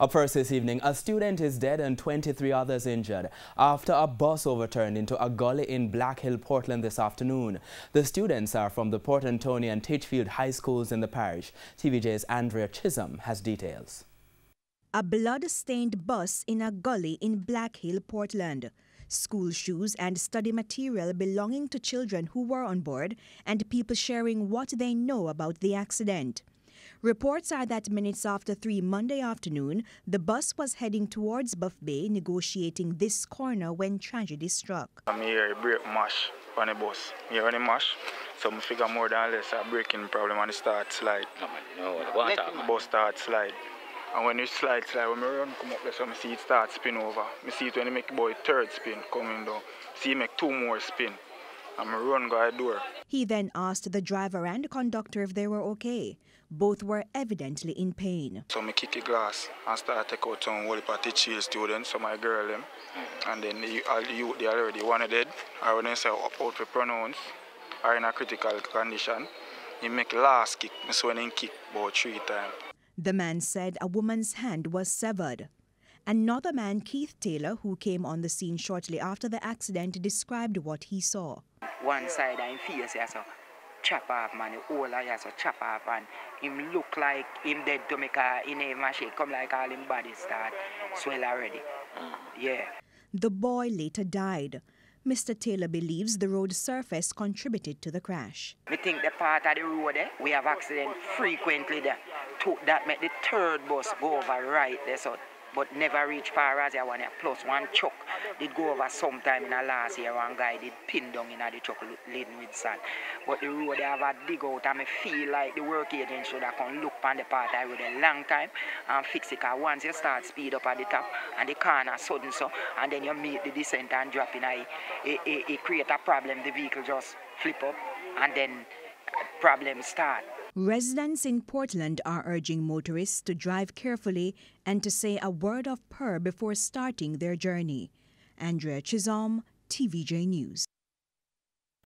Up first this evening, a student is dead and 23 others injured after a bus overturned into a gully in Black Hill, Portland this afternoon. The students are from the Port Antonio and Titchfield High Schools in the parish. TVJ's Andrea Chisholm has details. A blood-stained bus in a gully in Black Hill, Portland. School shoes and study material belonging to children who were on board and people sharing what they know about the accident. Reports are that minutes after 3 Monday afternoon, the bus was heading towards Buff Bay, negotiating this corner when tragedy struck. I'm here, a brake mash on the bus. Here on the mash, so I figure more than less a braking problem and it starts slide. The bus starts slide. And when it slides, like when I run come up there, so I see it start spin over. I see it when I make about a third spin coming down. See it make 2 more spin. And I run go the door. He then asked the driver and the conductor if they were okay. Both were evidently in pain. So I kick the glass and start to take out some whole party chill students, so my girl them. And then they already one dead. I wouldn't say out for pronouns are in a critical condition. He make last kick, so when he kick about 3 times. The man said a woman's hand was severed. Another man, Keith Taylor, who came on the scene shortly after the accident, described what he saw. One side of his face has a chop off, man. The whole eye has a chop off, and him look like him dead to make a shake. Come like all him body start swell already. Yeah. The boy later died. Mr. Taylor believes the road surface contributed to the crash. We think the part of the road we have accident frequently there. That made the 3rd bus go over right there, so, but never reach far as I want. Plus one truck did go over sometime in the last year. One guy did pin down in the truck laden with sand. But the road they have a dig out, and I feel like the work agent should have come look on the part I road a long time and fix it. Because once you start speed up at the top and the corner sudden so, and then you meet the descent and drop in, it create a problem. The vehicle just flip up and then problem start. Residents in Portland are urging motorists to drive carefully and to say a word of prayer before starting their journey. Andrea Chisholm, TVJ News.